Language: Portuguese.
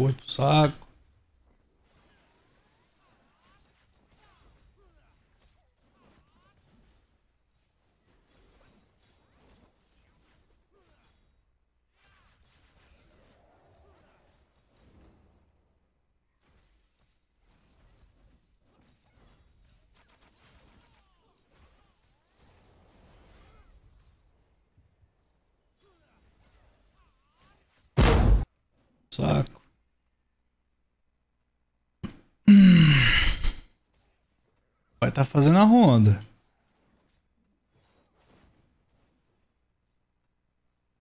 Corre pro saco. Saco. Vai estar fazendo a ronda.